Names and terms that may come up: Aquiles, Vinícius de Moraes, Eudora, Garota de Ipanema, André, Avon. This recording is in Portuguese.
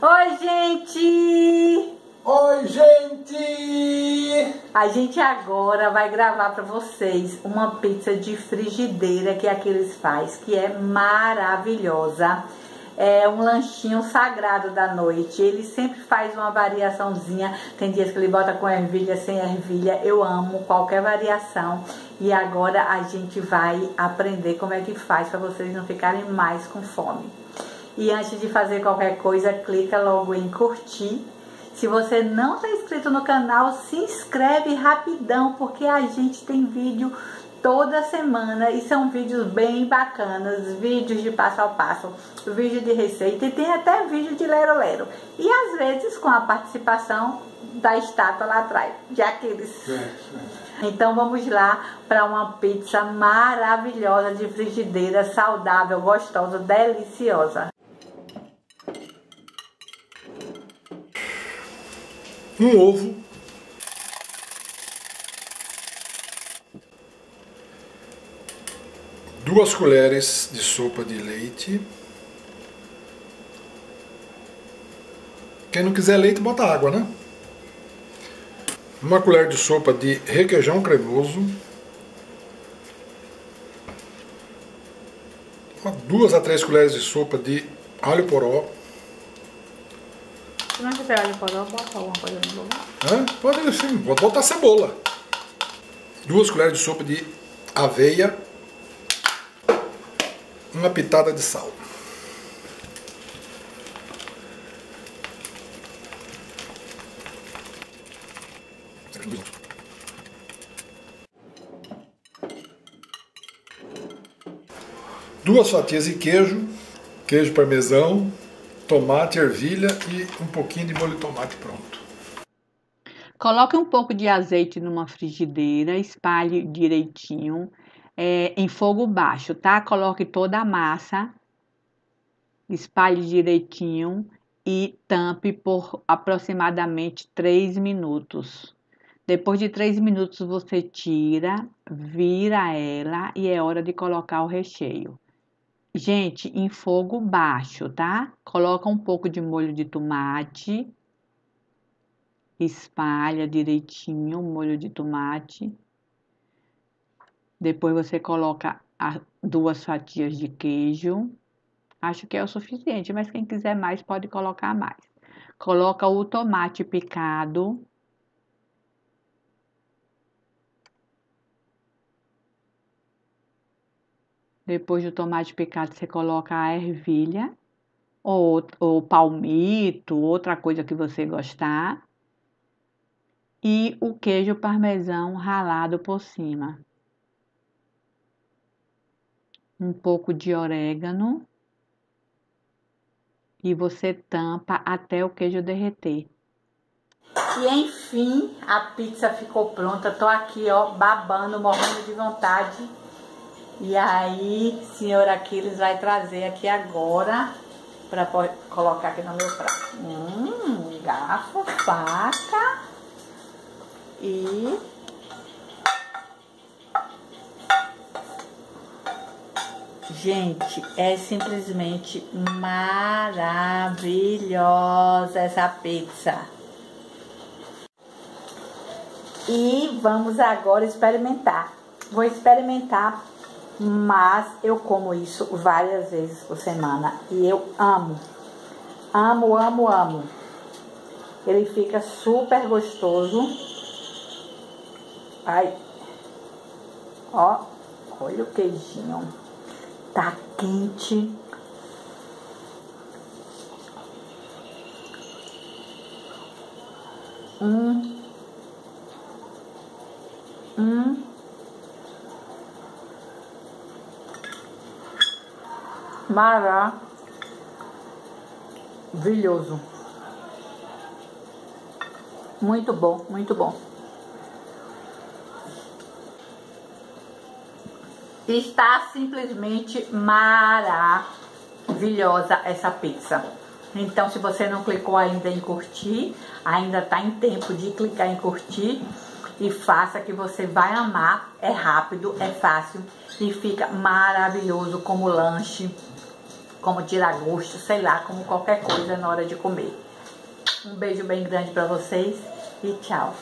Oi, gente! Oi, gente! A gente agora vai gravar para vocês uma pizza de frigideira que a Aquiles faz, que é maravilhosa. É um lanchinho sagrado da noite. Ele sempre faz uma variaçãozinha. Tem dias que ele bota com ervilha, sem ervilha. Eu amo qualquer variação. E agora a gente vai aprender como é que faz para vocês não ficarem mais com fome. E antes de fazer qualquer coisa, clica logo em curtir. Se você não está inscrito no canal, se inscreve rapidão, porque a gente tem vídeo toda semana e são vídeos bem bacanas, vídeos de passo a passo, vídeo de receita e tem até vídeo de lero-lero. E às vezes com a participação da estátua lá atrás, de Aquiles. Então vamos lá para uma pizza maravilhosa de frigideira, saudável, gostosa, deliciosa. Um ovo, duas colheres de sopa de leite. Quem não quiser leite, bota água, né? Uma colher de sopa de requeijão cremoso, duas a três colheres de sopa de alho poró. Se não quiser alho poró, bota alguma coisa no lugar. Pode sim, pode botar cebola. Duas colheres de sopa de aveia. Uma pitada de sal. Duas fatias de queijo, queijo parmesão, tomate, ervilha e um pouquinho de molho de tomate pronto. Coloque um pouco de azeite numa frigideira, espalhe direitinho, em fogo baixo, tá? Coloque toda a massa, espalhe direitinho e tampe por aproximadamente 3 minutos. Depois de 3 minutos você tira, vira ela e é hora de colocar o recheio. Gente, em fogo baixo, tá? Coloca um pouco de molho de tomate. Espalha direitinho o molho de tomate. Depois você coloca duas fatias de queijo. Acho que é o suficiente, mas quem quiser mais pode colocar mais. Coloca o tomate picado. Depois do tomate picado, você coloca a ervilha, ou palmito, outra coisa que você gostar. E o queijo parmesão ralado por cima. Um pouco de orégano. E você tampa até o queijo derreter. E enfim, a pizza ficou pronta. Tô aqui, ó, babando, morrendo de vontade. E aí, senhor Aquiles vai trazer aqui agora para colocar aqui no meu prato. Garfo, faca e gente, é simplesmente maravilhosa essa pizza. E vamos agora experimentar. Vou experimentar. Mas eu como isso várias vezes por semana e eu amo, amo, amo, amo. Ele fica super gostoso. Ai, ó, olha o queijinho, tá quente. Maravilhoso. Muito bom, muito bom. Está simplesmente maravilhosa essa pizza. Então, se você não clicou ainda em curtir, ainda está em tempo de clicar em curtir. E faça, que você vai amar. É rápido, é fácil e fica maravilhoso como lanche. como tirar gosto, sei lá, como qualquer coisa na hora de comer. Um beijo bem grande pra vocês e tchau.